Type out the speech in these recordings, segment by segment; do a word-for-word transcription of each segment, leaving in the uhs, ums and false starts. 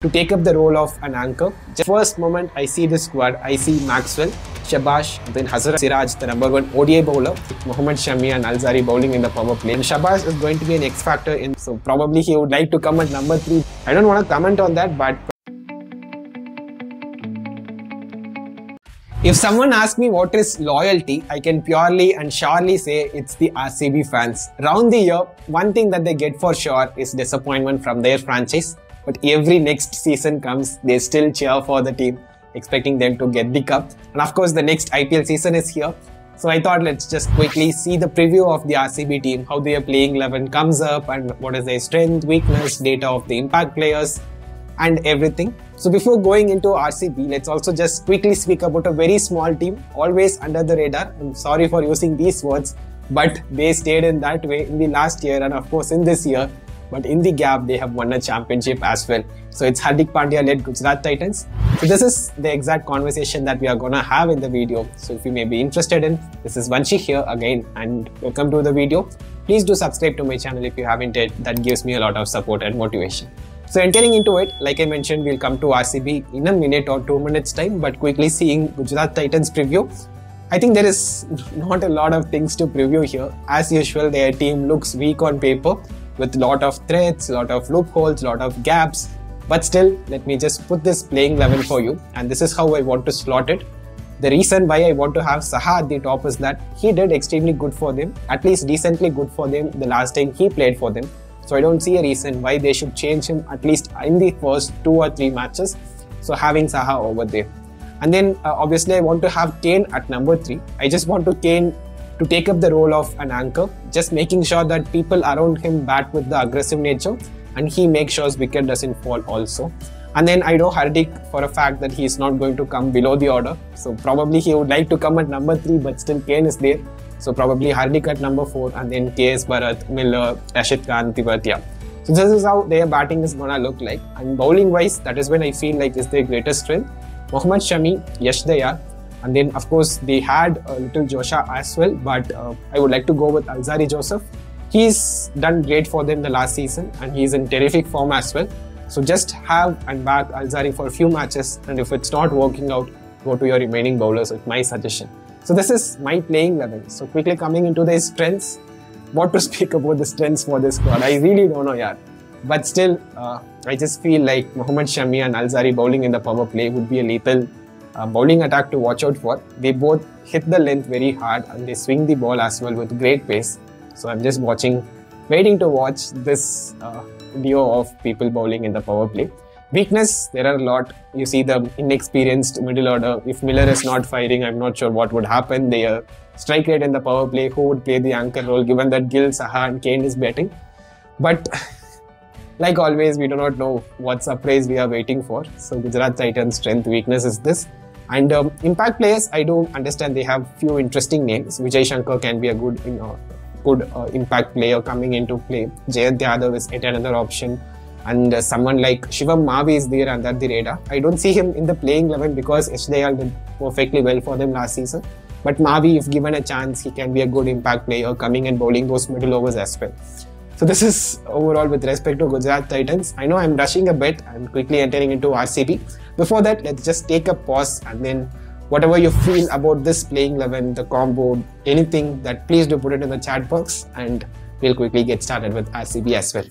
to take up the role of an anchor. First moment I see this squad, I see Maxwell, Shahbaz, then Hazrat Siraj, the number one O D I bowler, Mohammed Shami and Alzarri bowling in the power play. And Shahbaz is going to be an X factor in, so probably he would like to come at number three. I don't want to comment on that, but if someone asks me what is loyalty, I can purely and surely say it's the R C B fans. Round the year, one thing that they get for sure is disappointment from their franchise. But every next season comes, they still cheer for the team, expecting them to get the cup. And of course, the next I P L season is here. So I thought let's just quickly see the preview of the R C B team, how their playing eleven comes up and what is their strength, weakness, data of the impact players, and everything. So before going into R C B, let's also just quickly speak about a very small team, always under the radar. I'm sorry for using these words, but they stayed in that way in the last year and of course in this year. But in the gap, they have won a championship as well. So it's Hardik Pandya led Gujarat Titans. So this is the exact conversation that we are gonna have in the video. So if you may be interested in, this is Vanchi here again and welcome to the video. Please do subscribe to my channel if you haven't yet. That gives me a lot of support and motivation. So entering into it, like I mentioned, we'll come to R C B in a minute or two minutes time, but quickly seeing Gujarat Titans preview. I think there is not a lot of things to preview here. As usual, their team looks weak on paper, with a lot of threats, a lot of loopholes, a lot of gaps. But still, let me just put this playing eleven for you. And this is how I want to slot it. The reason why I want to have Saha at the top is that he did extremely good for them, at least decently good for them the last time he played for them. So I don't see a reason why they should change him, at least in the first two or three matches. So having Saha over there. And then uh, obviously I want to have Kane at number three. I just want to Kane to take up the role of an anchor, just making sure that people around him bat with the aggressive nature and he makes sure his wicket doesn't fall also. And then I know Hardik for a fact that he is not going to come below the order. So probably he would like to come at number three, but still Kane is there. So probably Hardik at number four and then K S Bharat, Miller, Ashit Khan, Tibhatya. So this is how their batting is gonna look like. And bowling wise, that is when I feel like is their greatest strength. Mohammed Shami, Yesh Dayal. And then, of course, they had a little Joshua as well, but uh, I would like to go with Alzarri Joseph. He's done great for them the last season and he's in terrific form as well. So just have and back Alzarri for a few matches, and if it's not working out, go to your remaining bowlers with my suggestion. So this is my playing eleven. So quickly coming into their strengths, what to speak about the strengths for this squad? I really don't know, yeah. But still, uh, I just feel like Mohammed Shami and Alzarri bowling in the power play would be a lethal Uh, bowling attack to watch out for. They both hit the length very hard and they swing the ball as well with great pace. So I'm just watching, waiting to watch this uh, duo of people bowling in the power play. Weakness, there are a lot. You see the inexperienced middle order. If Miller is not firing, I'm not sure what would happen. Their strike rate in the power play, who would play the anchor role given that Gill, Saha and Kane is batting. But like always, we do not know what surprise we are waiting for. So Gujarat Titans' strength, weakness is this. And um, impact players, I do understand they have few interesting names. Vijay Shankar can be a good, you know, good uh, impact player coming into play. Jay Adyadav is yet another option. And uh, someone like Shivam Mavi is there under the radar. I don't see him in the playing eleven because H D L did perfectly well for them last season. But Mavi, if given a chance, he can be a good impact player coming and bowling those middle overs as well. So this is overall with respect to Gujarat Titans. I know I'm rushing a bit and quickly entering into R C B. Before that, let's just take a pause and then whatever you feel about this playing eleven, the combo, anything, that please do put it in the chat box and we'll quickly get started with R C B as well.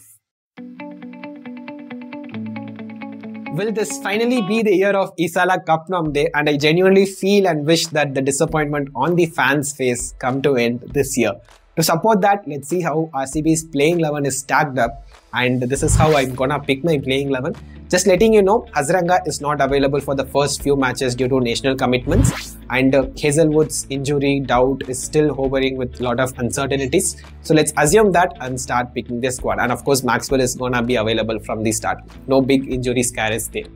Will this finally be the year of Isala Kapnamde? And I genuinely feel and wish that the disappointment on the fans' face come to end this year. To support that, let's see how R C B's playing eleven is stacked up, and this is how I'm gonna pick my playing eleven. Just letting you know, Hasaranga is not available for the first few matches due to national commitments, and uh, Hazelwood's injury doubt is still hovering with a lot of uncertainties. So let's assume that and start picking this squad. And of course, Maxwell is gonna be available from the start. No big injury scare is there.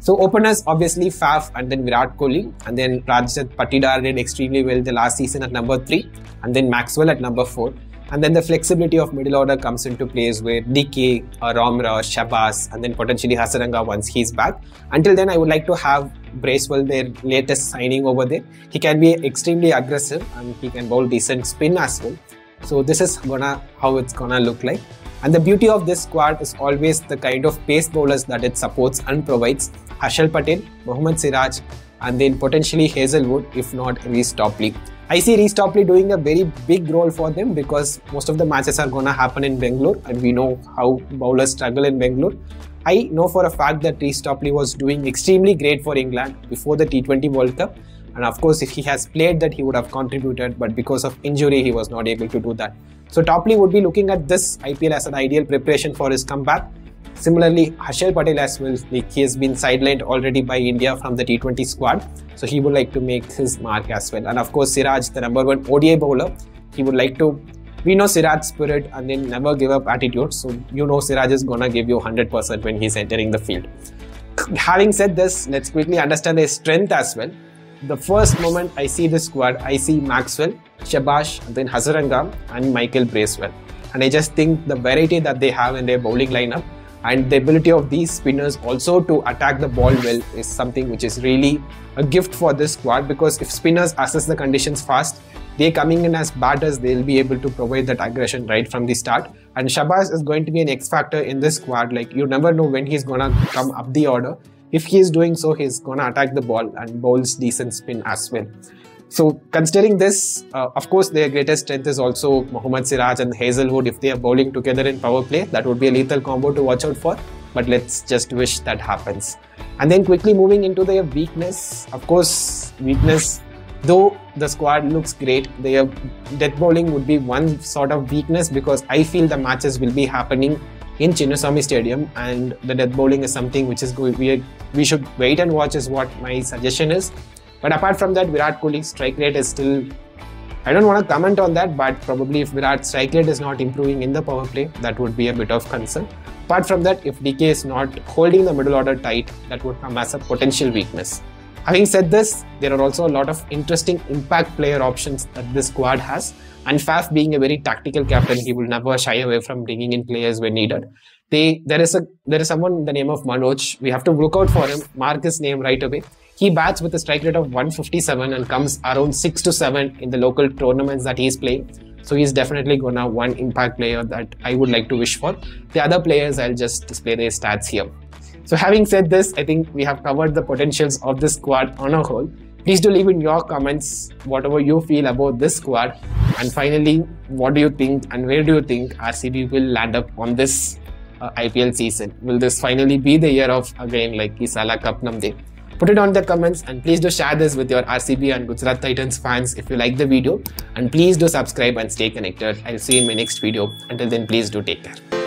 So openers, obviously Faf and then Virat Kohli, and then Rajat Patidar did extremely well the last season at number three, and then Maxwell at number four. And then the flexibility of middle order comes into place with D K, Ramra, Shahbaz, and then potentially Hasaranga once he's back. Until then, I would like to have Bracewell, their latest signing over there. He can be extremely aggressive and he can bowl decent spin as well. So this is gonna how it's gonna look like. And the beauty of this squad is always the kind of pace bowlers that it supports and provides: Harshal Patel, Mohammed Siraj, and then potentially Hazelwood, if not Reece Topley. I see Reece Topley doing a very big role for them because most of the matches are gonna happen in Bengaluru, and we know how bowlers struggle in Bengaluru. I know for a fact that Reece Topley was doing extremely great for England before the T twenty World Cup, and of course if he has played that he would have contributed, but because of injury he was not able to do that. So Topley would be looking at this I P L as an ideal preparation for his comeback. Similarly, Harshal Patel as well, he has been sidelined already by India from the T twenty squad, so he would like to make his mark as well. And of course Siraj, the number one O D I bowler, he would like to, we know Siraj's spirit and then never give up attitude, so you know Siraj is gonna give you one hundred percent when he's entering the field. Having said this, let's quickly understand his strength as well. The first moment I see this squad, I see Maxwell, Shahbaz, then Hasaranga and Michael Bracewell. And I just think the variety that they have in their bowling lineup and the ability of these spinners also to attack the ball well is something which is really a gift for this squad, because if spinners assess the conditions fast, they coming in as batters, they'll be able to provide that aggression right from the start. And Shahbaz is going to be an X factor in this squad, like you never know when he's gonna come up the order. If he is doing so, he's gonna attack the ball and bowls decent spin as well. So considering this, uh, of course their greatest strength is also Mohammed Siraj and Hazelwood. If they are bowling together in power play, that would be a lethal combo to watch out for, but let's just wish that happens. And then quickly moving into their weakness, of course weakness, though the squad looks great, their death bowling would be one sort of weakness, because I feel the matches will be happening in Chinnaswamy Stadium and the death bowling is something which is going, we, we should wait and watch is what my suggestion is. But apart from that, Virat Kohli's strike rate is still, I don't want to comment on that, but probably if Virat's strike rate is not improving in the power play, that would be a bit of concern. Apart from that, if D K is not holding the middle order tight, that would come as a potential weakness. Having said this, there are also a lot of interesting impact player options that this squad has, and Faf being a very tactical captain, he will never shy away from bringing in players when needed. They, there is a there is someone in the name of Manoj, we have to look out for him, mark his name right away. He bats with a strike rate of one fifty-seven and comes around six to seven in the local tournaments that he is playing. So he's definitely gonna one impact player that I would like to wish for. The other players, I'll just display their stats here. So having said this, I think we have covered the potentials of this squad on a whole. Please do leave in your comments whatever you feel about this squad. And finally, what do you think and where do you think R C B will land up on this uh, I P L season? Will this finally be the year of again like Isala Kapnamde? Put it on the comments, and please do share this with your R C B and Gujarat Titans fans if you like the video. And please do subscribe and stay connected. I'll see you in my next video. Until then, please do take care.